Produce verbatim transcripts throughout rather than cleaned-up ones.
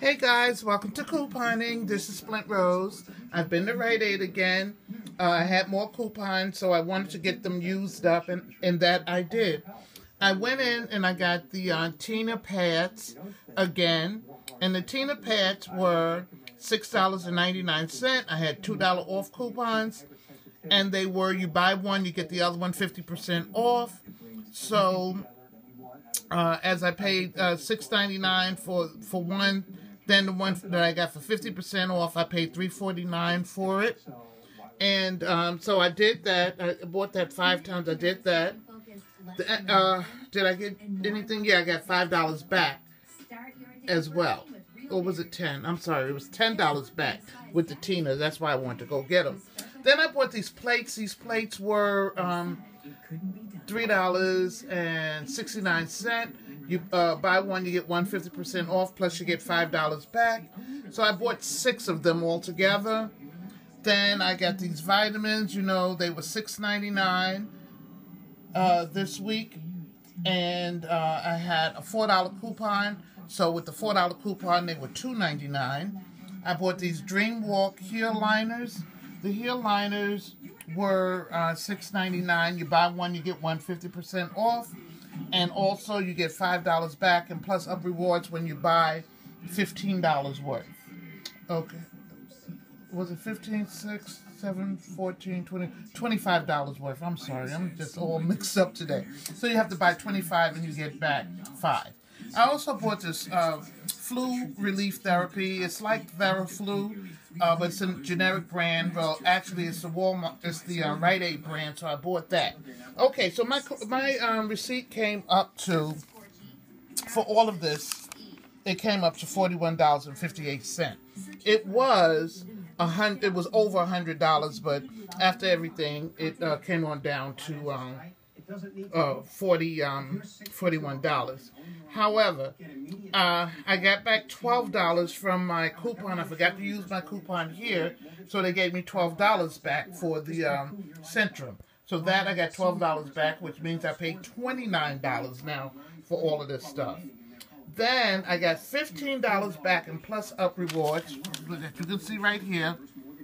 Hey guys, welcome to couponing. This is Splint Rose. I've been to Rite Aid again. Uh, I had more coupons, so I wanted to get them used up, and, and that I did. I went in and I got the uh, Tena pads again, and the Tena pads were six dollars and ninety-nine cents. I had two dollar off coupons, and they were, you buy one, you get the other one fifty percent off. So uh, as I paid uh, six ninety-nine for, for one, then the one that I got for fifty percent off, I paid three forty-nine for it. And um, so I did that. I bought that five times. I did that. Uh, did I get anything? Yeah, I got five dollars back as well. Or was it ten? I'm sorry. It was ten dollars back with the Tena. That's why I wanted to go get them. Then I bought these plates. These plates were um, three dollars and sixty-nine cents. You uh, buy one, you get one fifty percent off, plus you get five dollars back. So I bought six of them altogether. Then I got these vitamins. You know, they were six ninety-nine uh, this week. And uh, I had a four dollar coupon. So with the four dollar coupon, they were two ninety-nine. I bought these Dreamwalk heel liners. The heel liners were uh, six ninety-nine. You buy one, you get one fifty percent off. And also, you get five dollars back, and plus upReward when you buy fifteen dollars worth. Okay. Was it fifteen, six, seven, fourteen, twenty, twenty-five dollars worth? I'm sorry, I'm just all mixed up today. So you have to buy twenty-five and you get back five. I also bought this uh, flu relief therapy. It's like Veraflu, uh, but it's a generic brand. Well, actually, it's the Walmart, it's the uh, Rite Aid brand. So I bought that. Okay, so my my um, receipt came up to, for all of this, it came up to forty-one dollars and fifty-eight cents. It was a hundred. It was over a hundred dollars, but after everything, it uh, came on down to um, uh, forty um, forty-one dollars. However, uh, I got back twelve dollars from my coupon. I forgot to use my coupon here, so they gave me twelve dollars back for the um, Centrum. So that I got twelve dollars back, which means I paid twenty-nine dollars now for all of this stuff. Then I got fifteen dollars back and plus up rewards. You can see right here.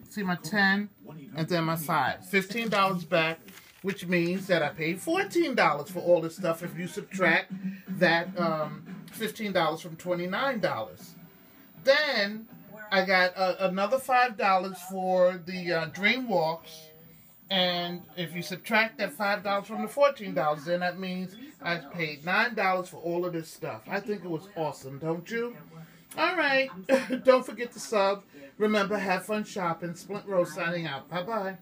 See my ten and then my five. fifteen dollars back, which means that I paid fourteen dollars for all this stuff if you subtract that um, fifteen dollars from twenty-nine dollars. Then I got uh, another five dollars for the uh, Dreamwalks. And if you subtract that five dollars from the fourteen dollars, then that means I paid nine dollars for all of this stuff. I think it was awesome, don't you? All right. Don't forget to sub. Remember, have fun shopping. Splint Rose signing out. Bye-bye.